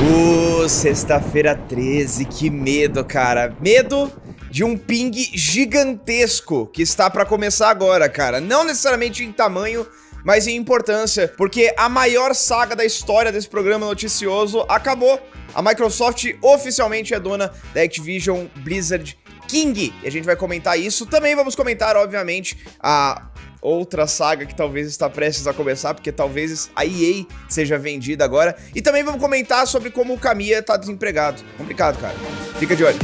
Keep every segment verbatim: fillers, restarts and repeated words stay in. Uh, sexta-feira treze, que medo, cara. Medo de um ping gigantesco que está para começar agora, cara. Não necessariamente em tamanho, mas em importância, porque a maior saga da história desse programa noticioso acabou. A Microsoft oficialmente é dona da Activision Blizzard King, e a gente vai comentar isso. Também vamos comentar, obviamente, a outra saga que talvez está prestes a começar, porque talvez a E A seja vendida agora. E também vamos comentar sobre como o Kamiya tá desempregado. Complicado, cara. Fica de olho.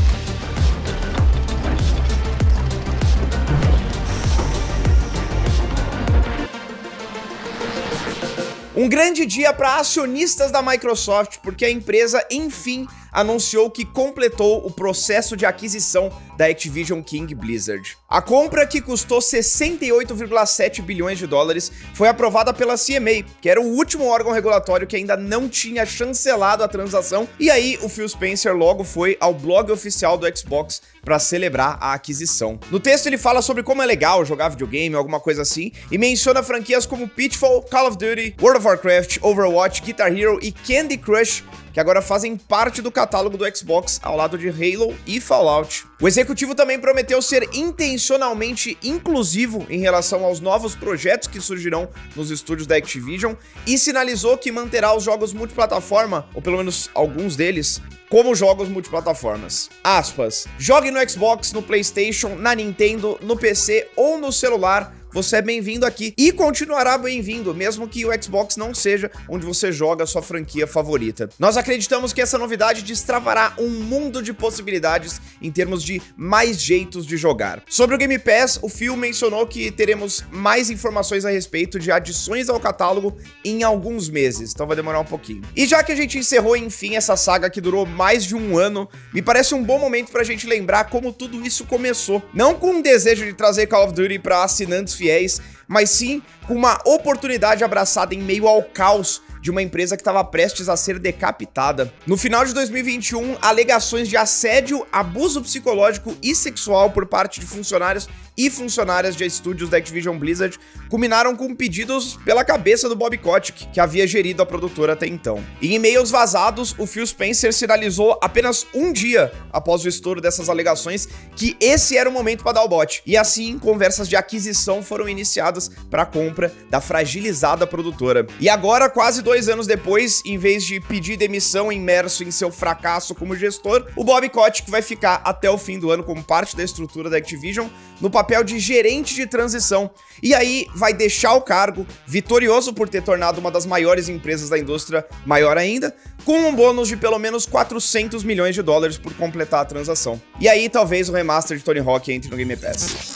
Um grande dia para acionistas da Microsoft, porque a empresa, enfim, anunciou que completou o processo de aquisição da Activision King Blizzard. A compra, que custou sessenta e oito vírgula sete bilhões de dólares, foi aprovada pela C M A, que era o último órgão regulatório que ainda não tinha chancelado a transação, e aí o Phil Spencer logo foi ao blog oficial do Xbox para celebrar a aquisição. No texto ele fala sobre como é legal jogar videogame, alguma coisa assim, e menciona franquias como Pitfall, Call of Duty, World of Warcraft, Overwatch, Guitar Hero e Candy Crush, que agora fazem parte do catálogo do Xbox, ao lado de Halo e Fallout. O executivo também prometeu ser intencionalmente inclusivo em relação aos novos projetos que surgirão nos estúdios da Activision e sinalizou que manterá os jogos multiplataforma, ou pelo menos alguns deles, como jogos multiplataformas. Aspas. Jogue no Xbox, no PlayStation, na Nintendo, no P C ou no celular. Você é bem-vindo aqui e continuará bem-vindo, mesmo que o Xbox não seja onde você joga a sua franquia favorita. Nós acreditamos que essa novidade destravará um mundo de possibilidades em termos de mais jeitos de jogar. Sobre o Game Pass, o Phil mencionou que teremos mais informações a respeito de adições ao catálogo em alguns meses, então vai demorar um pouquinho. E já que a gente encerrou, enfim, essa saga que durou mais de um ano, me parece um bom momento pra gente lembrar como tudo isso começou. Não com o desejo de trazer Call of Duty pra assinantes fiéis, mas sim com uma oportunidade abraçada em meio ao caos de uma empresa que estava prestes a ser decapitada. No final de dois mil e vinte e um, alegações de assédio, abuso psicológico e sexual por parte de funcionários e funcionárias de estúdios da Activision Blizzard culminaram com pedidos pela cabeça do Bob Kotick, que havia gerido a produtora até então. Em e-mails vazados, o Phil Spencer sinalizou apenas um dia após o estouro dessas alegações que esse era o momento para dar o bote. E assim, conversas de aquisição foram iniciadas para a compra da fragilizada produtora. E agora, quase dois Dois anos depois, em vez de pedir demissão imerso em seu fracasso como gestor, o Bob Kotick vai ficar até o fim do ano como parte da estrutura da Activision no papel de gerente de transição. E aí vai deixar o cargo, vitorioso por ter tornado uma das maiores empresas da indústria maior ainda, com um bônus de pelo menos quatrocentos milhões de dólares por completar a transação. E aí talvez o remaster de Tony Hawk entre no Game Pass.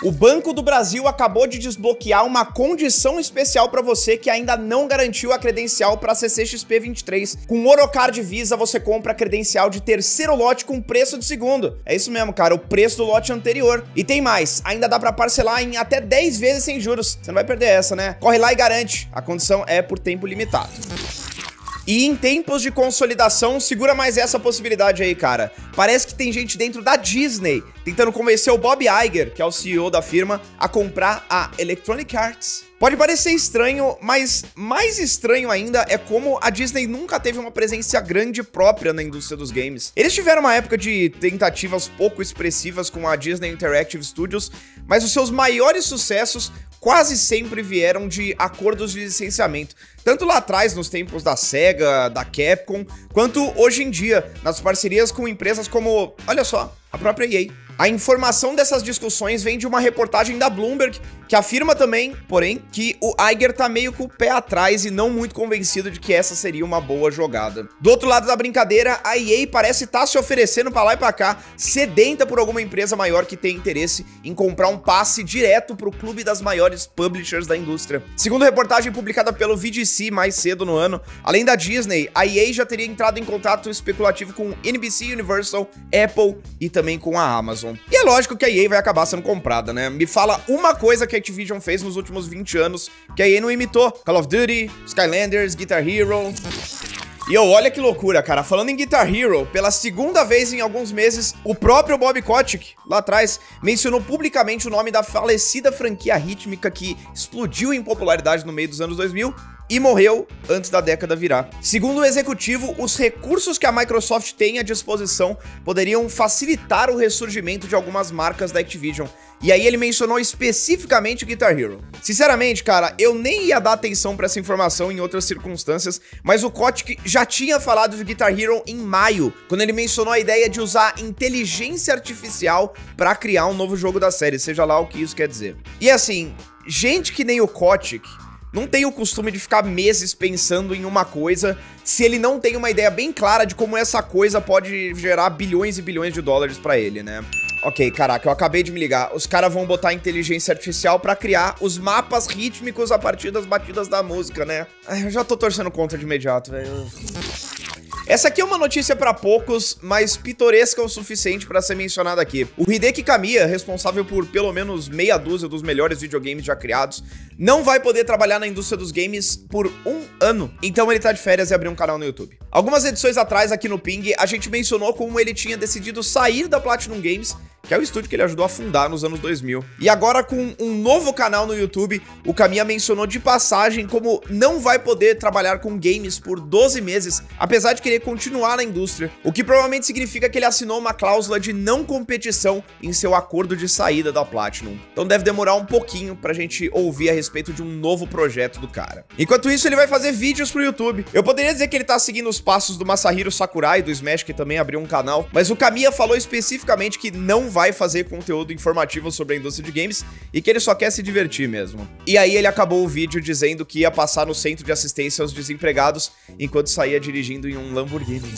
O Banco do Brasil acabou de desbloquear uma condição especial para você que ainda não garantiu a credencial para C C X P vinte e três. Com o Orocard Visa você compra a credencial de terceiro lote com preço de segundo. É isso mesmo, cara, o preço do lote anterior. E tem mais, ainda dá para parcelar em até dez vezes sem juros. Você não vai perder essa, né? Corre lá e garante. A condição é por tempo limitado. E em tempos de consolidação, segura mais essa possibilidade aí, cara. Parece que tem gente dentro da Disney tentando convencer o Bob Iger, que é o C E O da firma, a comprar a Electronic Arts. Pode parecer estranho, mas mais estranho ainda é como a Disney nunca teve uma presença grande própria na indústria dos games. Eles tiveram uma época de tentativas pouco expressivas com a Disney Interactive Studios, mas os seus maiores sucessos quase sempre vieram de acordos de licenciamento, tanto lá atrás, nos tempos da Sega, da Capcom, quanto hoje em dia, nas parcerias com empresas como, olha só, a própria E A. A informação dessas discussões vem de uma reportagem da Bloomberg, que afirma também, porém, que o Iger tá meio com o pé atrás e não muito convencido de que essa seria uma boa jogada. Do outro lado da brincadeira, a E A parece estar tá se oferecendo pra lá e pra cá, sedenta por alguma empresa maior que tem interesse em comprar um passe direto pro clube das maiores publishers da indústria. Segundo a reportagem publicada pelo V G C mais cedo no ano, além da Disney, a E A já teria entrado em contato especulativo com N B C Universal, Apple e também com a Amazon. E é lógico que a E A vai acabar sendo comprada, né? Me fala uma coisa que a Activision fez nos últimos vinte anos que a E A não imitou. Call of Duty, Skylanders, Guitar Hero... E eu, olha que loucura, cara. Falando em Guitar Hero, pela segunda vez em alguns meses, o próprio Bob Kotick, lá atrás, mencionou publicamente o nome da falecida franquia rítmica que explodiu em popularidade no meio dos anos dois mil, e morreu antes da década virar. Segundo o executivo, os recursos que a Microsoft tem à disposição poderiam facilitar o ressurgimento de algumas marcas da Activision. E aí ele mencionou especificamente o Guitar Hero. Sinceramente, cara, eu nem ia dar atenção pra essa informação em outras circunstâncias, mas o Kotick já tinha falado de Guitar Hero em maio, quando ele mencionou a ideia de usar inteligência artificial pra criar um novo jogo da série, seja lá o que isso quer dizer. E assim, gente que nem o Kotick não tem o costume de ficar meses pensando em uma coisa se ele não tem uma ideia bem clara de como essa coisa pode gerar bilhões e bilhões de dólares pra ele, né? Ok, caraca, eu acabei de me ligar. Os caras vão botar inteligência artificial pra criar os mapas rítmicos a partir das batidas da música, né? Ai, eu já tô torcendo contra de imediato, velho. Essa aqui é uma notícia pra poucos, mas pitoresca o suficiente pra ser mencionada aqui. O Hideki Kamiya, responsável por pelo menos meia dúzia dos melhores videogames já criados, não vai poder trabalhar na indústria dos games por um ano. Então ele tá de férias e abriu um canal no YouTube. Algumas edições atrás aqui no Ping, a gente mencionou como ele tinha decidido sair da Platinum Games, que é o estúdio que ele ajudou a fundar nos anos dois mil. E agora, com um novo canal no YouTube, o Kamiya mencionou de passagem como não vai poder trabalhar com games por doze meses, apesar de querer continuar na indústria, o que provavelmente significa que ele assinou uma cláusula de não competição em seu acordo de saída da Platinum. Então deve demorar um pouquinho pra gente ouvir a respeito de um novo projeto do cara. Enquanto isso, ele vai fazer vídeos pro YouTube. Eu poderia dizer que ele tá seguindo os passos do Masahiro Sakurai, do Smash, que também abriu um canal, mas o Kamiya falou especificamente que não vai vai fazer conteúdo informativo sobre a indústria de games e que ele só quer se divertir mesmo. E aí ele acabou o vídeo dizendo que ia passar no centro de assistência aos desempregados enquanto saía dirigindo em um Lamborghini.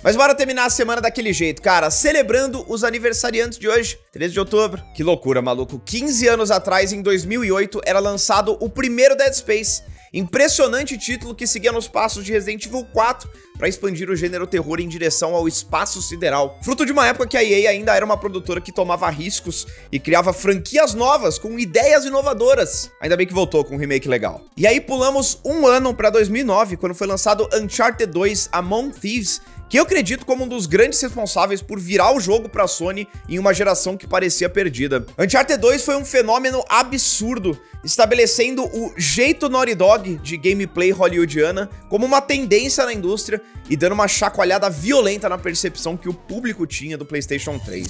Mas bora terminar a semana daquele jeito, cara, celebrando os aniversariantes de hoje, treze de outubro. Que loucura, maluco. quinze anos atrás, em dois mil e oito, era lançado o primeiro Dead Space. Impressionante título que seguia nos passos de Resident Evil quatro para expandir o gênero terror em direção ao espaço sideral. Fruto de uma época que a E A ainda era uma produtora que tomava riscos e criava franquias novas com ideias inovadoras. Ainda bem que voltou com um remake legal. E aí pulamos um ano para dois mil e nove, quando foi lançado Uncharted dois Among Thieves, que eu acredito como um dos grandes responsáveis por virar o jogo pra Sony em uma geração que parecia perdida. Uncharted dois foi um fenômeno absurdo, estabelecendo o jeito Naughty Dog de gameplay hollywoodiana como uma tendência na indústria e dando uma chacoalhada violenta na percepção que o público tinha do PlayStation três.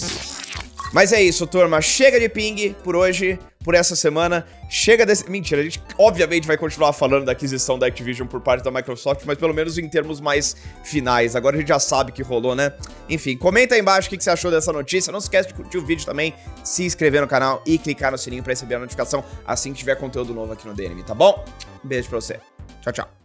Mas é isso, turma. Chega de ping por hoje, por essa semana. Chega desse... Mentira, a gente obviamente vai continuar falando da aquisição da Activision por parte da Microsoft, mas pelo menos em termos mais finais. Agora a gente já sabe que rolou, né? Enfim, comenta aí embaixo o que você achou dessa notícia. Não se esquece de curtir o vídeo também, se inscrever no canal e clicar no sininho pra receber a notificação assim que tiver conteúdo novo aqui no D N M, tá bom? Um beijo pra você. Tchau, tchau.